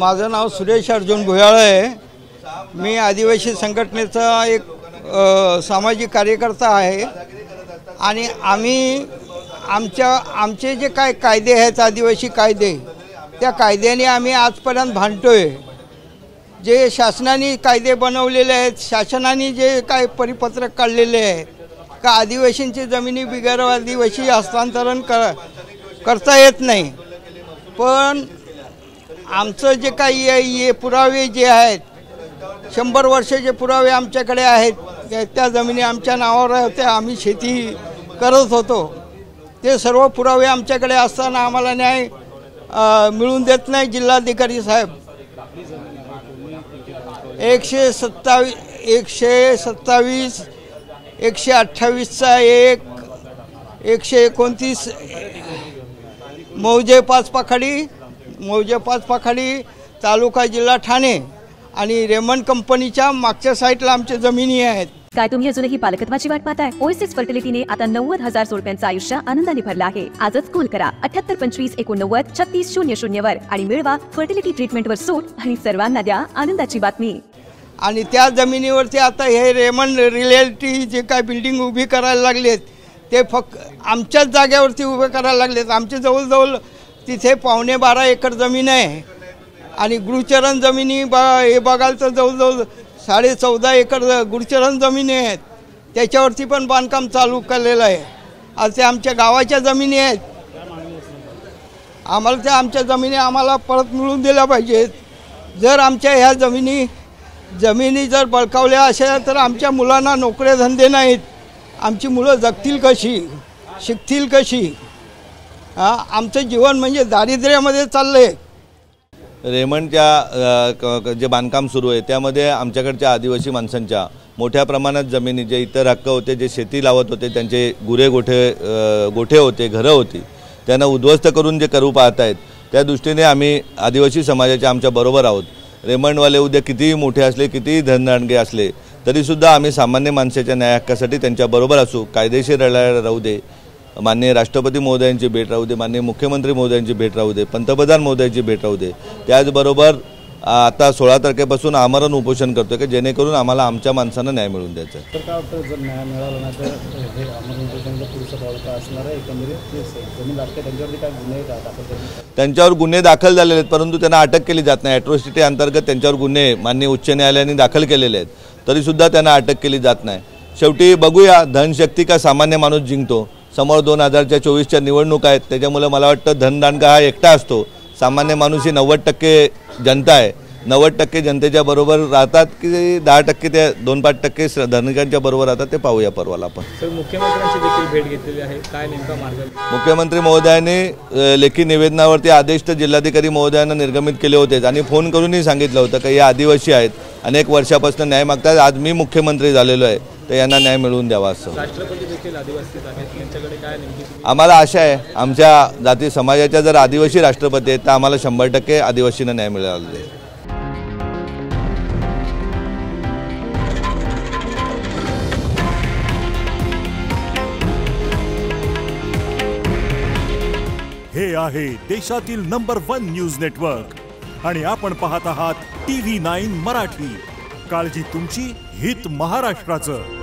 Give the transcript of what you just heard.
माझं नाव सुरेश अर्जुन भुयाळ आहे। मी आदिवासी संघटनेचा एक सामाजिक कार्यकर्ता आहे आणि आम्ही आमचे जे काय कायदे आहेत आदिवासी कायदे त्या कायद्याने आम्ही आजपर्यंत भांडतोय। जे शासनाने कायदे बनवलेले आहेत, शासनाने जे काय परिपत्रक काढलेले आहेत का आदिवासींची जमिनी बिगर आदिवासी हस्तांतरण करता येत नाही, पण आमचं जे काही हे पुरावे जे आहेत 100 वर्षाचे पुरावे आमच्याकडे आहेत। त्या जमिनी आमच्या नावावर होत्या, आम्ही शेती करत होतो। ते सर्व पुरावे आमच्याकडे असताना आम्हाला न्याय मिळून देत नाही जिल्हाधिकारी साहेब। 127 128चा 129 मौजे पाच पाखाडी तालुका जिल्हा ठाणे आणि रेमंड कंपनीच्या मागच्या साइटला आमच्या जमिनी आहेत। काय तुम्ही अजूनही पालकत्वाची वाट पाहताय? ओएसिस फर्टिलिटीने आता 90,000 रुपयांचं आयुष्य आनंदाने भरलं आहे। आजच कॉल करा 7825 89 3600 वर आणि मिळवा फर्टिलिटी ट्रीटमेंटवर सूट आणि सर्वांना द्या आनंदाची बातमी। आणि त्या जमिनीवरती आता हे रेमंड रिअल्टी जे काय बिल्डिंग उभी करायला लागलेत ते फक्त आमच्याच जागेवरती उभे करायला लागलेत। आमचे जवळजवळ तिथे 12.5 एकर जमीन आहे आणि गुरुचरण जमिनी हे बघाल तर जवळजवळ 14.5 एकर गुरुचरण जमिनी आहेत, त्याच्यावरती पण बांधकाम चालू केलेलं आहे। आज ते आमच्या गावाच्या जमिनी आहेत, आम्हाला त्या आमच्या जमिनी आम्हाला परत मिळून दिल्या पाहिजेत। जर आमच्या ह्या जमिनी जर बळकावल्या अशा तर आमच्या मुलांना नोकऱ्या धंदे नाहीत, आमची मुलं जगतील कशी, शिकतील कशी? आमचं जीवन म्हणजे दारिद्र्यामध्ये चाललं आहे। रेमंडच्या जे बांधकाम सुरू आहे त्यामध्ये आमच्याकडच्या आदिवासी माणसांच्या मोठ्या प्रमाणात जमिनी, जे इतर हक्क होते, जे शेती लावत होते, त्यांचे गोठे होते, घरं होती, त्यांना उद्ध्वस्त करून जे करू पाहत आहेत त्या दृष्टीने आम्ही आदिवासी समाजाच्या आमच्या बरोबर आहोत। रेमंडवाले उद्या कितीही मोठे असले, कितीही धनदांडगे असले तरीसुद्धा आम्ही सामान्य माणसाच्या न्याय हक्कासाठी त्यांच्याबरोबर असू। कायदेशीर लढाई राहू दे, माननीय राष्ट्रपती महोदयांची भेट राहू दे, माननीय मुख्यमंत्री महोदयांची भेट राहू दे, पंतप्रधान महोदयांची भेट राहू दे। त्याचबरोबर आता 16 तारखेपासून आमरण उपोषण करतो की जेणेकरून आम्हाला आमच्या माणसांना न्याय मिळून द्यायचा आहे। त्यांच्यावर गुन्हे दाखल झालेले आहेत परंतु त्यांना अटक केली जात नाही। ॲट्रॉसिटी अंतर्गत त्यांच्यावर गुन्हे माननीय उच्च न्यायालयाने दाखल केलेले आहेत तरीसुद्धा त्यांना अटक केली जात नाही। शेवटी बघूया धनशक्ती का सामान्य माणूस जिंकतो। समोर 2024च्या निवडणूक आहेत, त्याच्यामुळे मला वाटतं धनदांडगा हा एकटा असतो, सामान्य माणूस ही 90% जनता आहे। 90% जनतेच्या बरोबर राहतात की 10% ते 2-5% धनिकांच्या बरोबर राहतात ते पाहूया परवाला आपण। मुख्यमंत्र्यांची देखील भेट घेतलेली आहे, काय नेमका मार्ग? मुख्यमंत्री महोदयांनी लेखी निवेदनावरती आदेश तर जिल्हाधिकारी महोदयांना निर्गमित केले होते आणि फोन करूनही सांगितलं होतं की हे आदिवासी आहेत, अनेक वर्षापासून न्याय मागतात, आज मी मुख्यमंत्री झालेलो आहे तर यांना न्याय मिळवून द्यावा असं। आम्हाला आशा आहे आमच्या जाती समाजाच्या जर आदिवासी राष्ट्रपती आहेत तर आम्हाला 100% आदिवासींना न्याय मिळाला जाईल। हे आहे देशातील नंबर 1 न्यूज नेटवर्क आणि आपण पाहत आहात TV9 मराठी। काळजी तुमची, हित महाराष्ट्राचं।